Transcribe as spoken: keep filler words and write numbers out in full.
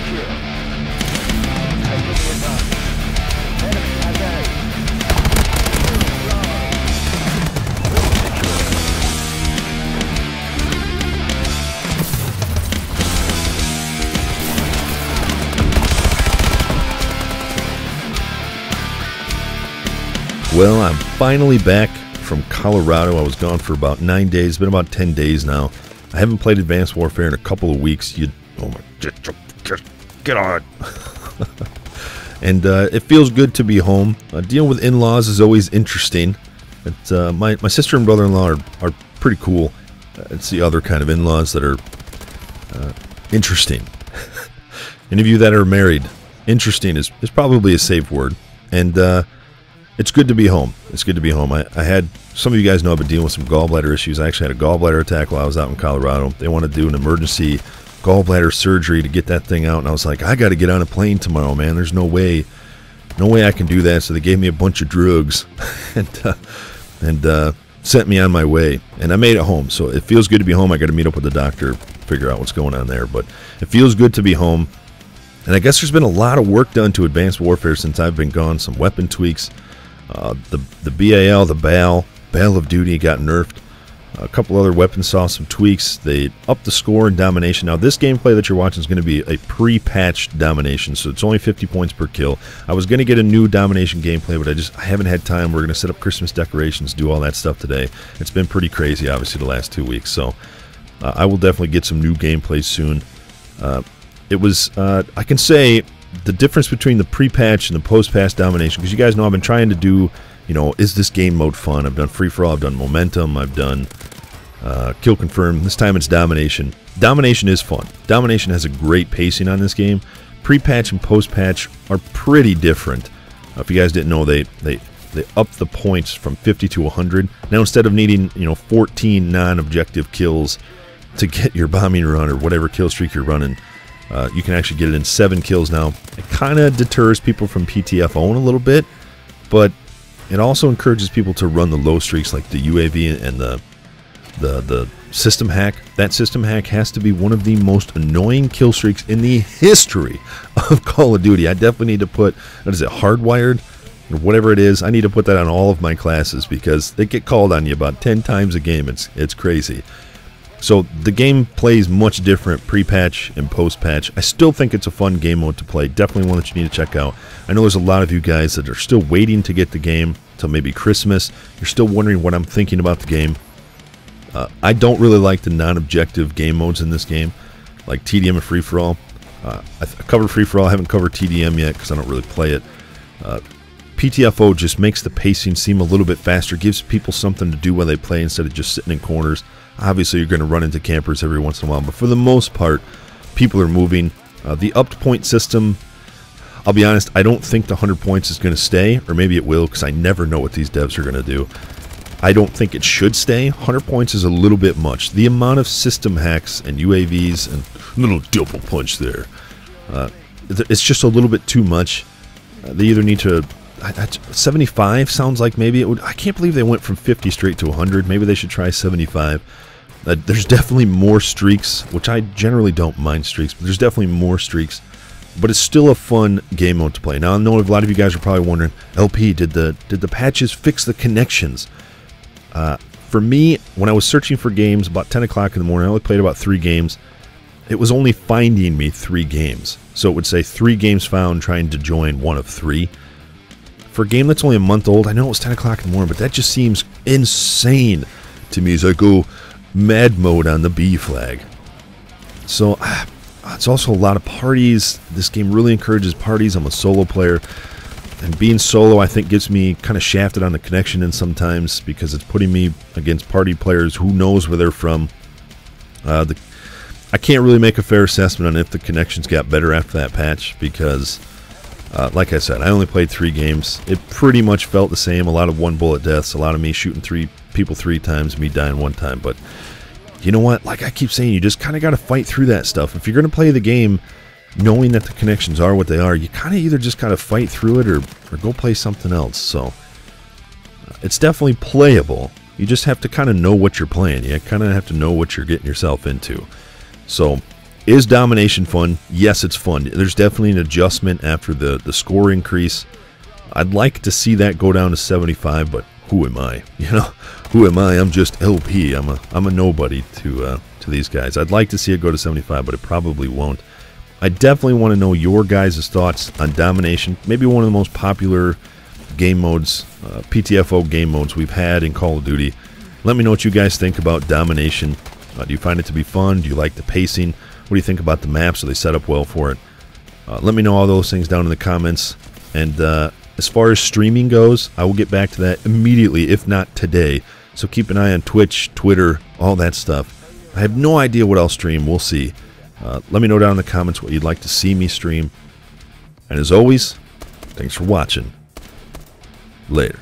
secure. Target is on. Enemy has A. Room secure. Well, I'm finally back from Colorado. I was gone for about nine days. It's been about ten days now. I haven't played Advanced Warfare in a couple of weeks. You, oh my, get, get, get on! And uh, it feels good to be home. Uh, dealing with in-laws is always interesting. But, uh, my my sister and brother-in-law are, are pretty cool. Uh, it's the other kind of in-laws that are uh, interesting. Any of you that are married, interesting is is probably a safe word. And uh, it's good to be home. It's good to be home. I, I had. Some of you guys know I've been dealing with some gallbladder issues. I actually had a gallbladder attack while I was out in Colorado. They want to do an emergency gallbladder surgery to get that thing out. And I was like, I got to get on a plane tomorrow, man. There's no way, no way I can do that. So they gave me a bunch of drugs and, uh, and uh, sent me on my way. And I made it home. So it feels good to be home. I got to meet up with the doctor, figure out what's going on there. But it feels good to be home. And I guess there's been a lot of work done to Advanced Warfare since I've been gone. Some weapon tweaks, uh, the, the B A L, the B A L. Call of Duty got nerfed. A couple other weapons saw some tweaks. They upped the score in Domination. Now, this gameplay that you're watching is going to be a pre-patched Domination, so it's only fifty points per kill. I was going to get a new Domination gameplay, but I just I haven't had time. We're going to set up Christmas decorations, do all that stuff today. It's been pretty crazy, obviously, the last two weeks, so uh, I will definitely get some new gameplay soon. Uh, it was, uh, I can say, the difference between the pre-patch and the post-patch Domination, because you guys know I've been trying to do, you know, is this game mode fun? I've done free-for-all, I've done momentum, I've done uh, kill confirm. This time it's Domination. Domination is fun. Domination has a great pacing on this game. Pre-patch and post-patch are pretty different. Uh, if you guys didn't know, they they they upped the points from fifty to one hundred. Now instead of needing, you know, fourteen non-objective kills to get your bombing run or whatever kill streak you're running, uh, you can actually get it in seven kills now. It kind of deters people from P T F O-ing a little bit, but it also encourages people to run the low streaks like the U A V and the, the the system hack. That system hack has to be one of the most annoying kill streaks in the history of Call of Duty. I definitely need to put, what is it, hardwired? Or whatever it is, I need to put that on all of my classes because they get called on you about ten times a game. It's, it's crazy. So the game plays much different pre-patch and post-patch. I still think it's a fun game mode to play. Definitely one that you need to check out. I know there's a lot of you guys that are still waiting to get the game till maybe Christmas. You're still wondering what I'm thinking about the game. Uh, I don't really like the non-objective game modes in this game, like T D M and free-for-all. Uh, I, I covered free-for-all. I haven't covered T D M yet because I don't really play it. Uh, P T F O just makes the pacing seem a little bit faster, gives people something to do while they play instead of just sitting in corners. Obviously, you're going to run into campers every once in a while, but for the most part, people are moving. Uh, the upped point system, I'll be honest, I don't think the one hundred points is going to stay, or maybe it will, because I never know what these devs are going to do. I don't think it should stay. one hundred points is a little bit much. The amount of system hacks and U A Vs and little double punch there, uh, it's just a little bit too much. Uh, they either need to... seventy-five sounds like maybe it would. I can't believe they went from fifty straight to one hundred. Maybe they should try seventy-five. Uh, there's definitely more streaks, which I generally don't mind streaks, but there's definitely more streaks. But it's still a fun game mode to play. Now I know a lot of you guys are probably wondering, L P, did the did the patches fix the connections? Uh, for me, when I was searching for games about ten o'clock in the morning, I only played about three games. It was only finding me three games, so it would say three games found, trying to join one of three. For a game that's only a month old, I know it was ten o'clock in the morning, but that just seems insane to me. It's like, oh, mad mode on the B flag. So, ah, it's also a lot of parties. This game really encourages parties. I'm a solo player, and being solo, I think, gets me kind of shafted on the connection in sometimes because it's putting me against party players who knows where they're from. Uh, the, I can't really make a fair assessment on if the connections got better after that patch because... Uh, like I said, I only played three games. It pretty much felt the same. A lot of one bullet deaths, a lot of me shooting three people three times, me dying one time. But you know what? Like I keep saying, you just kind of got to fight through that stuff. If you're going to play the game knowing that the connections are what they are, you kind of either just kind of fight through it or, or go play something else. So uh, it's definitely playable. You just have to kind of know what you're playing. You kind of have to know what you're getting yourself into. So Is Domination fun? Yes, it's fun. There's definitely an adjustment after the, the score increase. I'd like to see that go down to seventy-five, but who am I? You know, who am I? I'm just L P. I'm a, I'm a nobody to, uh, to these guys. I'd like to see it go to seventy-five, but it probably won't. I definitely want to know your guys' thoughts on Domination. Maybe one of the most popular game modes, uh, P T F O game modes we've had in Call of Duty. Let me know what you guys think about Domination. Uh, do you find it to be fun? Do you like the pacing? What do you think about the maps? Are they set up well for it? Uh, let me know all those things down in the comments. And uh, as far as streaming goes, I will get back to that immediately, if not today. So keep an eye on Twitch, Twitter, all that stuff. I have no idea what I'll stream. We'll see. Uh, let me know down in the comments what you'd like to see me stream. And as always, thanks for watching. Later.